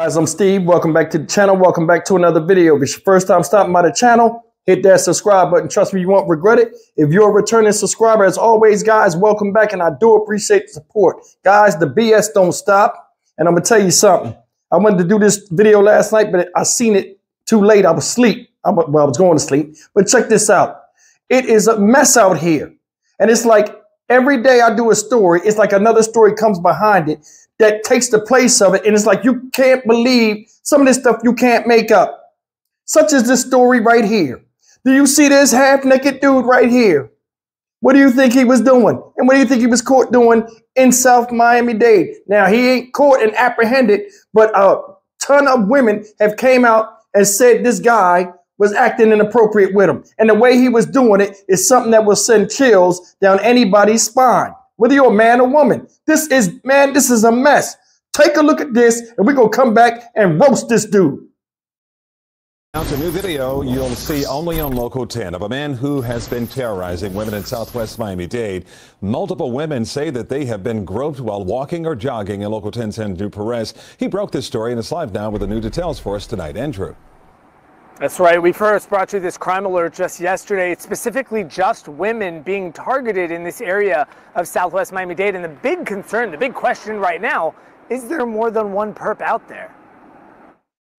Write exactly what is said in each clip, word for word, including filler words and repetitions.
Guys, I'm Steve. Welcome back to the channel. Welcome back to another video. If it's your first time stopping by the channel, hit that subscribe button. Trust me, you won't regret it. If you're a returning subscriber, as always, guys, welcome back, and I do appreciate the support. Guys, the B S don't stop, and I'm going to tell you something. I wanted to do this video last night, but I seen it too late. I was asleep. I, well, I was going to sleep, but check this out. It is a mess out here, and it's like every day I do a story, it's like another story comes behind it that takes the place of it, and it's like you can't believe some of this stuff you can't make up. Such as this story right here. Do you see this half-naked dude right here? What do you think he was doing? And what do you think he was caught doing in South Miami-Dade? Now, he ain't caught and apprehended, but a ton of women have came out and said this guy was acting inappropriate with him. And the way he was doing it is something that will send chills down anybody's spine. Whether you're a man or woman, this is, man, this is a mess. Take a look at this, and we're going to come back and roast this dude. It's a new video you'll see only on Local ten of a man who has been terrorizing women in Southwest Miami-Dade. Multiple women say that they have been groped while walking or jogging. In Local ten's Andrew Perez, he broke this story and is live now with the new details for us tonight. Andrew. That's right. We first brought you this crime alert just yesterday. It's specifically just women being targeted in this area of Southwest Miami-Dade. And the big concern, the big question right now, is there more than one perp out there?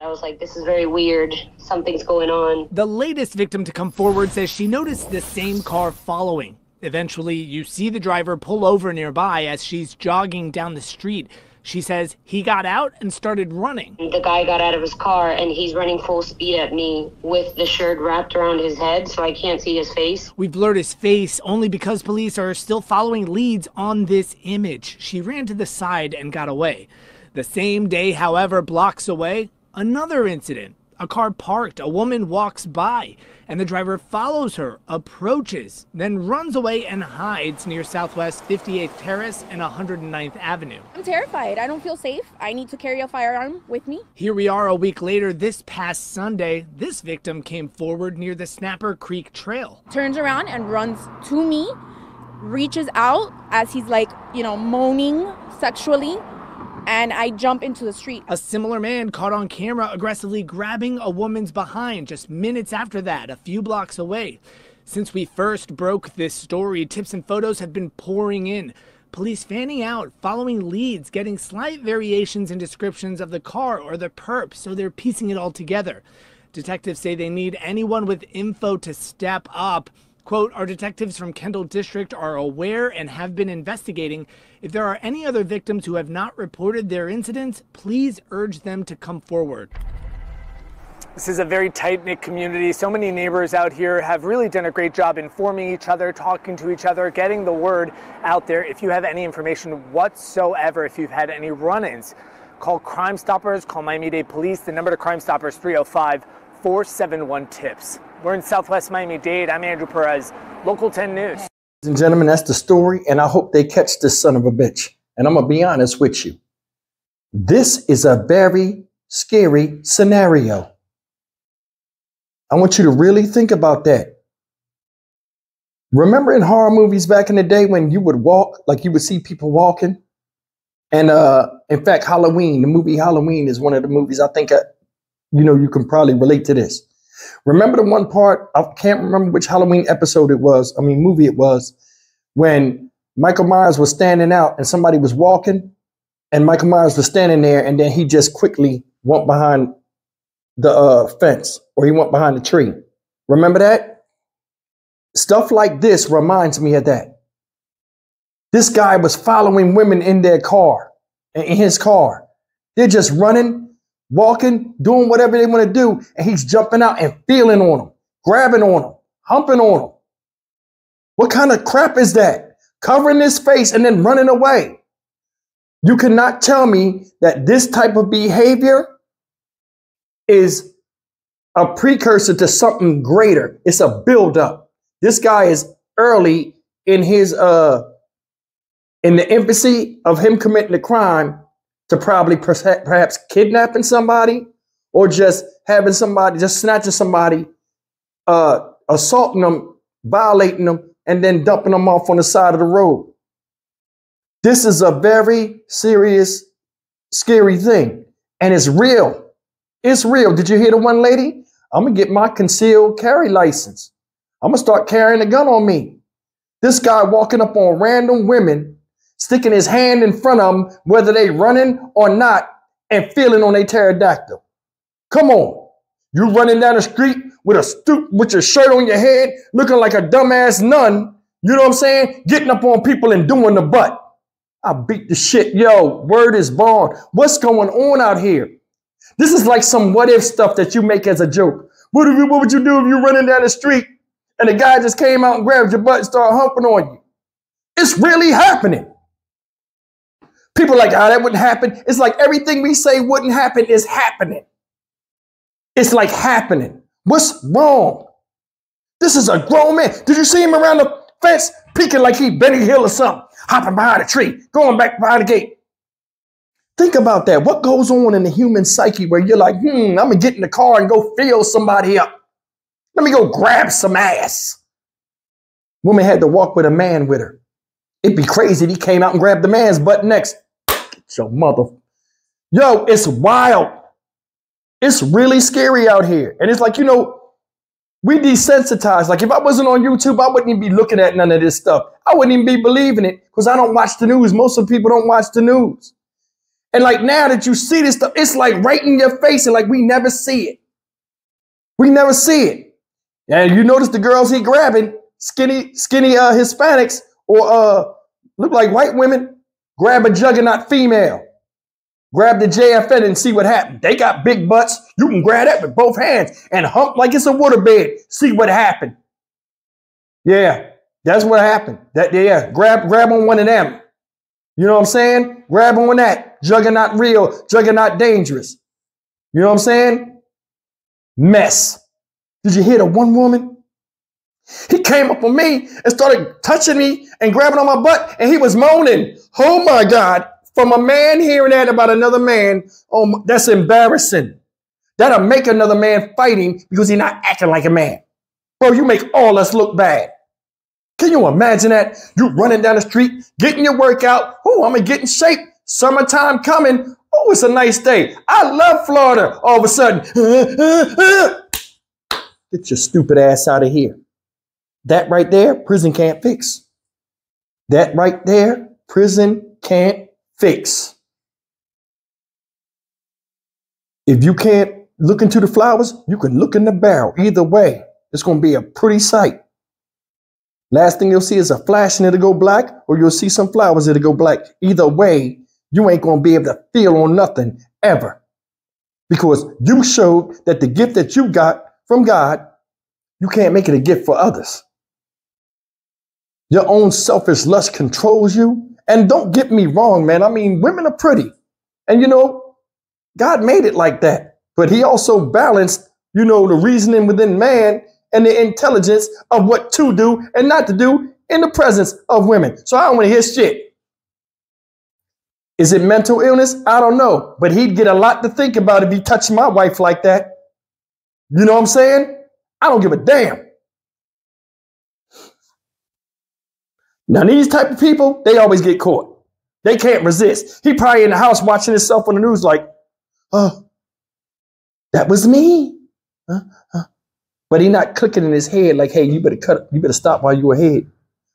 I was like, this is very weird. Something's going on. The latest victim to come forward says she noticed the same car following. Eventually, you see the driver pull over nearby as she's jogging down the street. She says he got out and started running. The guy got out of his car and he's running full speed at me with the shirt wrapped around his head, so I can't see his face. We blurred his face only because police are still following leads on this image. She ran to the side and got away. The same day, however, blocks away, another incident. A car parked, a woman walks by, and the driver follows her, approaches, then runs away and hides near Southwest fifty-eighth Terrace and one hundred ninth Avenue. I'm terrified. I don't feel safe. I need to carry a firearm with me. Here we are a week later. This past Sunday, this victim came forward near the Snapper Creek Trail. Turns around and runs to me, reaches out as he's like, you know, moaning sexually. And I jump into the street. A similar man caught on camera aggressively grabbing a woman's behind just minutes after that, a few blocks away. Since we first broke this story, tips and photos have been pouring in. Police fanning out, following leads, getting slight variations in descriptions of the car or the perp, so they're piecing it all together. Detectives say they need anyone with info to step up. Quote, our detectives from Kendall District are aware and have been investigating. If there are any other victims who have not reported their incidents, please urge them to come forward. This is a very tight-knit community. So many neighbors out here have really done a great job informing each other, talking to each other, getting the word out there. If you have any information whatsoever, if you've had any run-ins, call Crime Stoppers, call Miami-Dade Police. The number to Crime Stoppers, three oh five, four seven one, tips. We're in Southwest Miami-Dade. I'm Andrew Perez, Local ten News. Ladies and gentlemen, that's the story, and I hope they catch this son of a bitch. And I'm going to be honest with you. This is a very scary scenario. I want you to really think about that. Remember in horror movies back in the day when you would walk, like you would see people walking? And uh, in fact, Halloween, the movie Halloween is one of the movies I think, I, you know, you can probably relate to this. Remember the one part, I can't remember which Halloween episode it was, I mean movie it was, when Michael Myers was standing out and somebody was walking and Michael Myers was standing there and then he just quickly went behind the uh, fence or he went behind the tree. Remember that? Stuff like this reminds me of that. This guy was following women in their car, in his car. They're just running, walking, doing whatever they want to do, and he's jumping out and feeling on them, grabbing on them, humping on them. What kind of crap is that? Covering his face and then running away. You cannot tell me that this type of behavior is a precursor to something greater. It's a buildup. This guy is early in his uh in the infancy of him committing the crime, to probably perhaps kidnapping somebody or just having somebody, just snatching somebody, uh, assaulting them, violating them, and then dumping them off on the side of the road. This is a very serious, scary thing. And it's real. It's real. Did you hear the one lady? I'm going to get my concealed carry license. I'm going to start carrying a gun on me. This guy walking up on random women, sticking his hand in front of them, whether they running or not, and feeling on their pterodactyl. Come on. You running down the street with a stoop, with your shirt on your head, looking like a dumbass nun. You know what I'm saying? Getting up on people and doing the butt. I beat the shit. Yo, word is born. What's going on out here? This is like some what if stuff that you make as a joke. What, if you, what would you do if you're running down the street and a guy just came out and grabbed your butt and started humping on you? It's really happening. People are like, ah, oh, that wouldn't happen. It's like everything we say wouldn't happen is happening. It's like happening. What's wrong? This is a grown man. Did you see him around the fence peeking like he Benny Hill or something, hopping behind a tree, going back behind the gate? Think about that. What goes on in the human psyche where you're like, hmm, I'm going to get in the car and go fill somebody up. Let me go grab some ass. Woman had to walk with a man with her. It'd be crazy if he came out and grabbed the man's butt next. Get your mother. Yo, it's wild. It's really scary out here. And it's like, you know, we desensitized. Like if I wasn't on YouTube, I wouldn't even be looking at none of this stuff. I wouldn't even be believing it because I don't watch the news. Most of the people don't watch the news. And like now that you see this stuff, it's like right in your face and like we never see it. We never see it. And you notice the girls he grabbing, skinny, skinny uh, Hispanics or uh, look like white women, grab a juggernaut female. Grab the J F N and see what happens. They got big butts. You can grab that with both hands and hump like it's a waterbed. See what happened. Yeah, that's what happened. That, yeah, grab, grab on one of them. You know what I'm saying? Grab on that. Juggernaut real, juggernaut dangerous. You know what I'm saying? Mess. Did you hear the one woman? He came up on me and started touching me and grabbing on my butt, and he was moaning. Oh my God. From a man hearing that about another man, oh, that's embarrassing. That'll make another man fight him because he's not acting like a man. Bro, you make all us look bad. Can you imagine that? You running down the street, getting your workout. Oh, I'm going to get in shape. Summertime coming. Oh, it's a nice day. I love Florida. All of a sudden, get your stupid ass out of here. That right there, prison can't fix. That right there, prison can't fix. If you can't look into the flowers, you can look in the barrel. Either way, it's going to be a pretty sight. Last thing you'll see is a flash and it'll go black, or you'll see some flowers, it'll go black. Either way, you ain't going to be able to feel on nothing ever, because you showed that the gift that you got from God, you can't make it a gift for others. Your own selfish lust controls you. And don't get me wrong, man. I mean, women are pretty. And, you know, God made it like that. But he also balanced, you know, the reasoning within man and the intelligence of what to do and not to do in the presence of women. So I don't want to hear shit. Is it mental illness? I don't know. But he'd get a lot to think about if he touched my wife like that. You know what I'm saying? I don't give a damn. Now, these type of people, they always get caught. They can't resist. He probably in the house watching himself on the news like, oh, that was me. Huh? Huh. But he not clicking in his head like, hey, you better cut, you better stop while you ahead.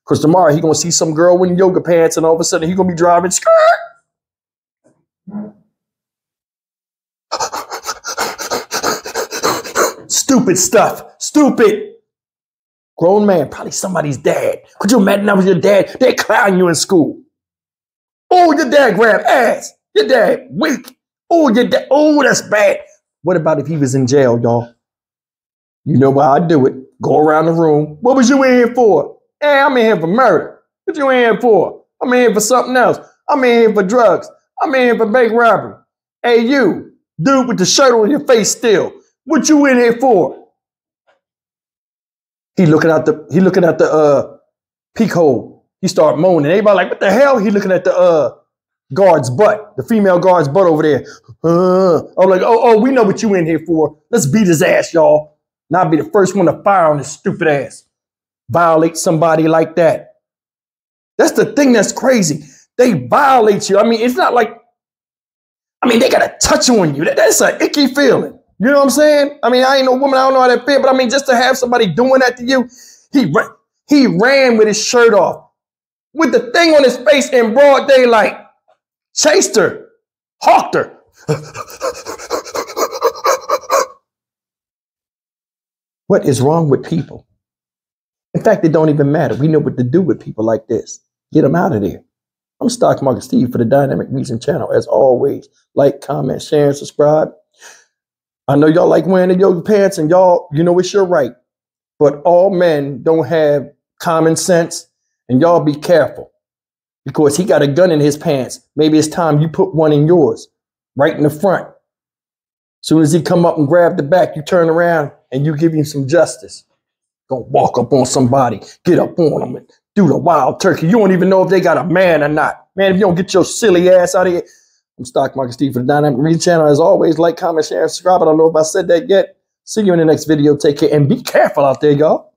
Because tomorrow he going to see some girl in yoga pants and all of a sudden he going to be driving. Stupid stuff. Stupid. Grown man, probably somebody's dad. Could you imagine that was your dad? They clown you in school. Oh, your dad grabbed ass. Your dad weak. Oh, your dad. Oh, that's bad. What about if he was in jail, y'all? You know why I do it. Go around the room. What was you in here for? Hey, I'm in here for murder. What you in here for? I'm in here for something else. I'm in here for drugs. I'm in here for bank robbery. Hey, you, dude with the shirt on your face still. What you in here for? He looking out the he looking at the uh peak hole. He start moaning. Everybody like, what the hell? He looking at the uh guard's butt, the female guard's butt over there. Uh, I'm like, oh, oh, we know what you in here for. Let's beat his ass, y'all. And I'll be the first one to fire on his stupid ass. Violate somebody like that. That's the thing that's crazy. They violate you. I mean, it's not like I mean, they got a touch on you. That, that's an icky feeling. You know what I'm saying? I mean, I ain't no woman. I don't know how that feel. But I mean, just to have somebody doing that to you, he ran, he ran with his shirt off, with the thing on his face in broad daylight, chased her, hawked her. What is wrong with people? In fact, it don't even matter. We know what to do with people like this. Get them out of there. I'm Stock Market Steve for the Dynamic Reason channel. As always, like, comment, share, and subscribe. I know y'all like wearing the yoga pants, and y'all, you know it's your right. But all men don't have common sense, and y'all be careful. Because he got a gun in his pants. Maybe it's time you put one in yours, right in the front. Soon as he come up and grab the back, you turn around and you give him some justice. Don't walk up on somebody, get up on them, and do the wild turkey. You don't even know if they got a man or not. Man, if you don't get your silly ass out of here. I'm Stock Market Steve for the Dynamic Reason channel. As always, like, comment, share, and subscribe. I don't know if I said that yet. See you in the next video. Take care and be careful out there, y'all.